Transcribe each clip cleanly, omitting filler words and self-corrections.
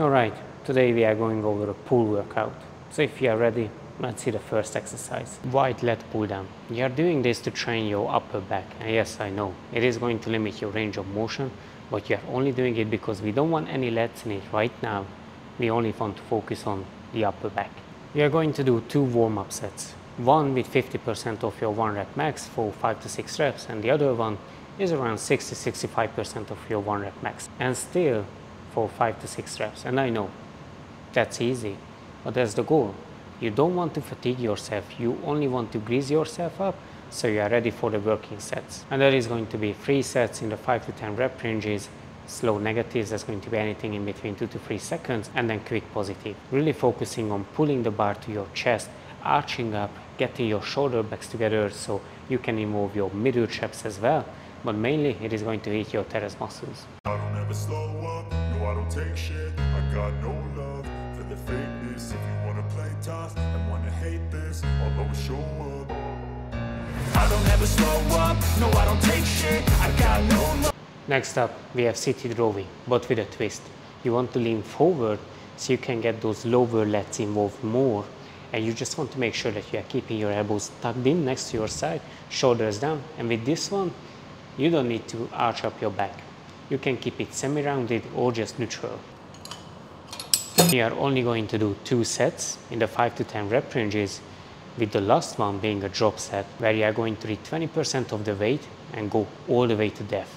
Alright, today we are going over a pull workout. So if you are ready, let's see the first exercise. Wide lat pull down. You are doing this to train your upper back. And yes, I know, it is going to limit your range of motion, but you are only doing it because we don't want any lats in it right now. We only want to focus on the upper back. You are going to do two warm-up sets. One with 50% of your 1 rep max for 5 to 6 reps, and the other one is around 60-65% of your 1 rep max. And still, for 5 to 6 reps, and I know that's easy, but that's the goal. You don't want to fatigue yourself, you only want to grease yourself up so you are ready for the working sets. And there is going to be 3 sets in the 5 to 10 rep ranges, slow negatives, that's going to be anything in between 2 to 3 seconds, and then quick positive. Really focusing on pulling the bar to your chest, arching up, getting your shoulder backs together so you can involve your middle traps as well, but mainly it is going to hit your teres muscles. I don't ever slow up. I don't take shit, I got no love for the fakeness. If you wanna play tough and wanna hate this, I'll always show up. I don't ever slow up, no I don't take shit, I got no love. Next up we have seated rowing, but with a twist. You want to lean forward so you can get those lower lats involved more, and you just want to make sure that you are keeping your elbows tucked in next to your side, shoulders down, and with this one you don't need to arch up your back. You can keep it semi-rounded or just neutral. We are only going to do 2 sets in the 5 to 10 rep ranges, with the last one being a drop set where you are going to read 20% of the weight and go all the way to death.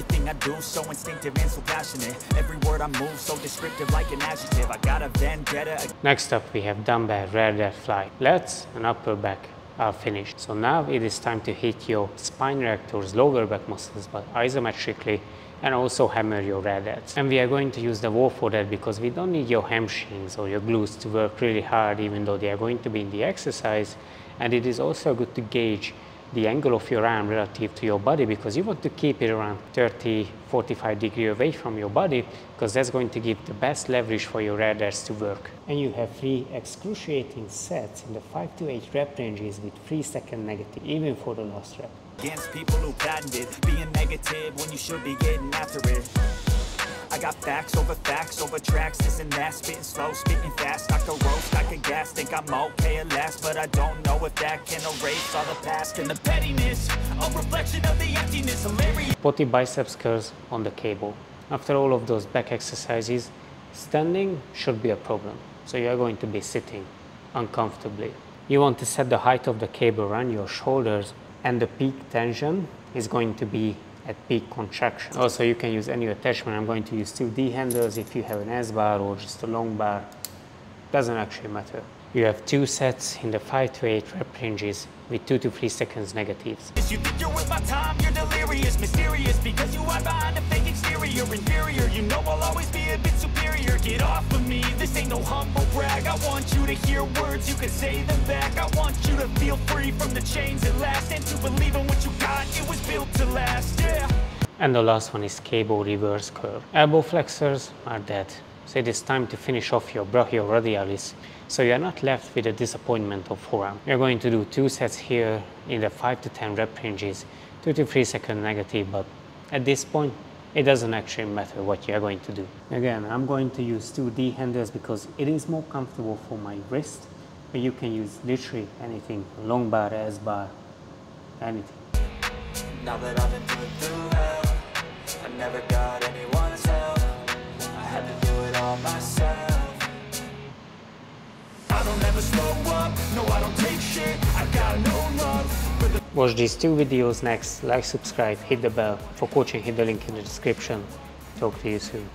Everything I do so instinctive and so passionate. Every word I move so descriptive like an adjective. I got a vendetta. Next up we have dumbbell rear delt fly. Lats and upper back are finished. So now it is time to hit your spine rectors, lower back muscles, but isometrically, and also hammer your rear delts. And we are going to use the wall for that because we don't need your hamstrings or your glutes to work really hard, even though they are going to be in the exercise. And it is also good to gauge the angle of your arm relative to your body, because you want to keep it around 30-45 degrees away from your body, because that's going to give the best leverage for your rear delts to work. And you have 3 excruciating sets in the 5 to 8 rep ranges with 3-second negative, even for the last rep. Against people who patented being negative when you should be getting after it. I got facts over tracks, this and that, spitting slow, spitting fast. I could roast, I could gas, think I'm okay at last, but I don't know if that can erase all the past and the pettiness, a reflection of the emptiness, hilarious. Potty biceps curls on the cable. After all of those back exercises, standing should be a problem, so you are going to be sitting uncomfortably. You want to set the height of the cable around your shoulders, and the peak tension is going to be at peak contraction. Also, you can use any attachment. I'm going to use 2D handles. If you have an S-bar or just a long bar, doesn't actually matter. You have 2 sets in the 5 to 8 rep ranges with 2 to 3 seconds negatives. You think you're worth my time, you're delirious, mysterious, because you are behind a fake exterior, inferior, you know I'll always be a bit superior. Get off of me, this ain't no humble brag. I want you to hear words, you can say them back. I want you to feel free from the chains at last, and to believe in what you got, it was built to last, yeah. And the last one is cable reverse curl. Elbow flexors are dead. So it is time to finish off your brachioradialis, so you are not left with a disappointment of forearm. You are going to do 2 sets here in the 5 to 10 rep ranges, 2 to 3 second negative, but at this point it doesn't actually matter what you are going to do. Again, I'm going to use 2D handles because it is more comfortable for my wrist, but you can use literally anything, long bar, S-bar, anything. Now that I've been through hell, I never got anyone's help. I had to do it all myself. I don't ever slow up, no I don't take shit, I got no love for the... Watch these 2 videos next, like, subscribe, hit the bell. For coaching, hit the link in the description. Talk to you soon.